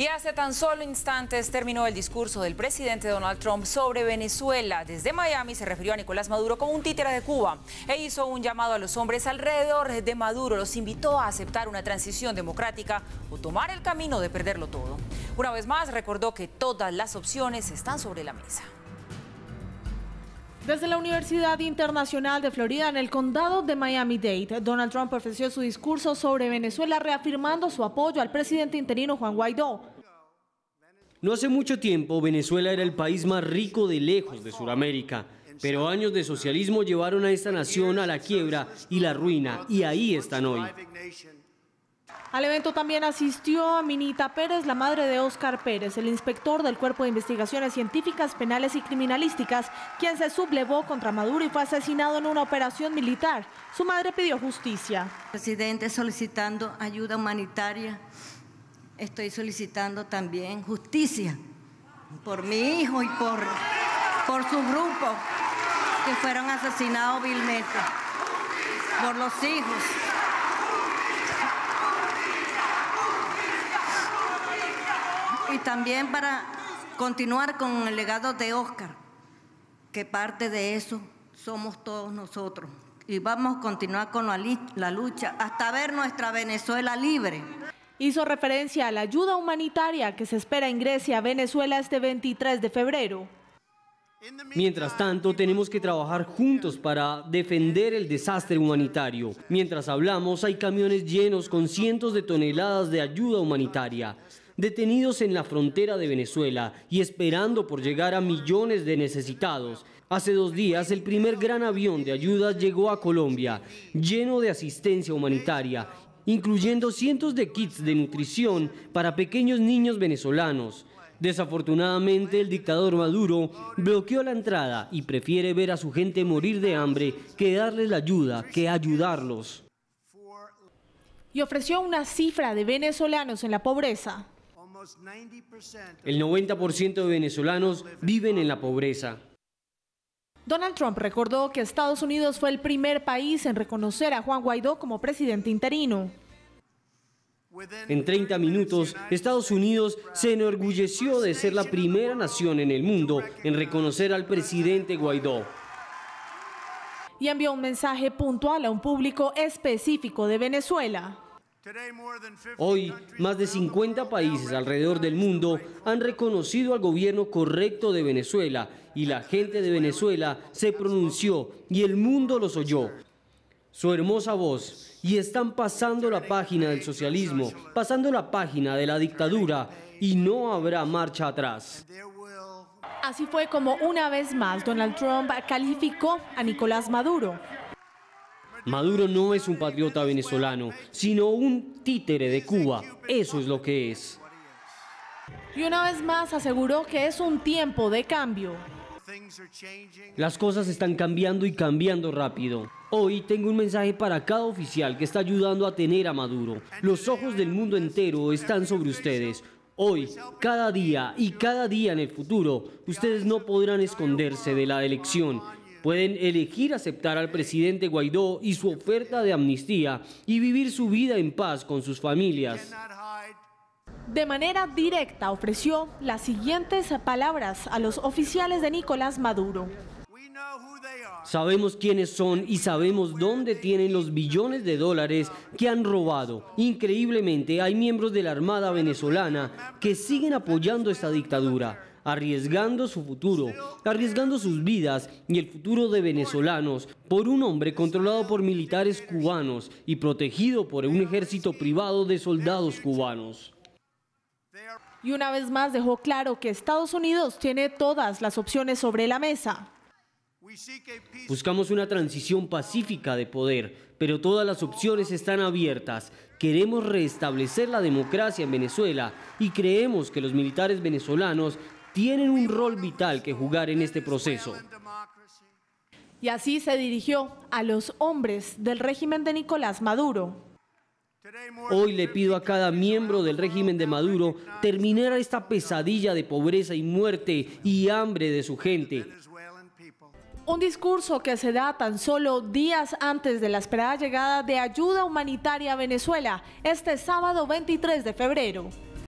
Y hace tan solo instantes terminó el discurso del presidente Donald Trump sobre Venezuela. Desde Miami se refirió a Nicolás Maduro como un títere de Cuba e hizo un llamado a los hombres alrededor de Maduro. Los invitó a aceptar una transición democrática o tomar el camino de perderlo todo. Una vez más recordó que todas las opciones están sobre la mesa. Desde la Universidad Internacional de Florida, en el condado de Miami-Dade, Donald Trump ofreció su discurso sobre Venezuela reafirmando su apoyo al presidente interino Juan Guaidó. No hace mucho tiempo, Venezuela era el país más rico de lejos de Sudamérica, pero años de socialismo llevaron a esta nación a la quiebra y la ruina, y ahí están hoy. Al evento también asistió Aminita Pérez, la madre de Óscar Pérez, el inspector del Cuerpo de Investigaciones Científicas, Penales y Criminalísticas, quien se sublevó contra Maduro y fue asesinado en una operación militar. Su madre pidió justicia. Presidente, solicitando ayuda humanitaria, estoy solicitando también justicia por mi hijo y por su grupo que fueron asesinados vilmente, por los hijos. Y también para continuar con el legado de Óscar, que parte de eso somos todos nosotros. Y vamos a continuar con la lucha hasta ver nuestra Venezuela libre. Hizo referencia a la ayuda humanitaria que se espera ingrese a Venezuela este 23 de febrero. Mientras tanto, tenemos que trabajar juntos para defender el desastre humanitario. Mientras hablamos, hay camiones llenos con cientos de toneladas de ayuda humanitaria, detenidos en la frontera de Venezuela y esperando por llegar a millones de necesitados. Hace 2 días, el primer gran avión de ayuda llegó a Colombia, lleno de asistencia humanitaria, incluyendo cientos de kits de nutrición para pequeños niños venezolanos. Desafortunadamente, el dictador Maduro bloqueó la entrada y prefiere ver a su gente morir de hambre que darles la ayuda, que ayudarlos. Y ofreció una cifra de venezolanos en la pobreza. El 90% de venezolanos viven en la pobreza. Donald Trump recordó que Estados Unidos fue el primer país en reconocer a Juan Guaidó como presidente interino. En 30 minutos, Estados Unidos se enorgulleció de ser la primera nación en el mundo en reconocer al presidente Guaidó. Y envió un mensaje puntual a un público específico de Venezuela. Hoy, más de 50 países alrededor del mundo han reconocido al gobierno correcto de Venezuela y la gente de Venezuela se pronunció y el mundo los oyó. Su hermosa voz, y están pasando la página del socialismo, pasando la página de la dictadura y no habrá marcha atrás. Así fue como una vez más Donald Trump calificó a Nicolás Maduro. Maduro no es un patriota venezolano, sino un títere de Cuba. Eso es lo que es. Y una vez más aseguró que es un tiempo de cambio. Las cosas están cambiando y cambiando rápido. Hoy tengo un mensaje para cada oficial que está ayudando a tener a Maduro. Los ojos del mundo entero están sobre ustedes. Hoy, cada día y cada día en el futuro, ustedes no podrán esconderse de la elección. Pueden elegir aceptar al presidente Guaidó y su oferta de amnistía y vivir su vida en paz con sus familias. De manera directa ofreció las siguientes palabras a los oficiales de Nicolás Maduro. Sabemos quiénes son y sabemos dónde tienen los billones de dólares que han robado. Increíblemente, hay miembros de la Armada venezolana que siguen apoyando esta dictadura, arriesgando su futuro, arriesgando sus vidas y el futuro de venezolanos por un hombre controlado por militares cubanos y protegido por un ejército privado de soldados cubanos. Y una vez más dejó claro que Estados Unidos tiene todas las opciones sobre la mesa. Buscamos una transición pacífica de poder, pero todas las opciones están abiertas. Queremos restablecer la democracia en Venezuela y creemos que los militares venezolanos tienen un rol vital que jugar en este proceso. Y así se dirigió a los hombres del régimen de Nicolás Maduro. Hoy le pido a cada miembro del régimen de Maduro terminar esta pesadilla de pobreza y muerte y hambre de su gente. Un discurso que se da tan solo días antes de la esperada llegada de ayuda humanitaria a Venezuela, este sábado 23 de febrero.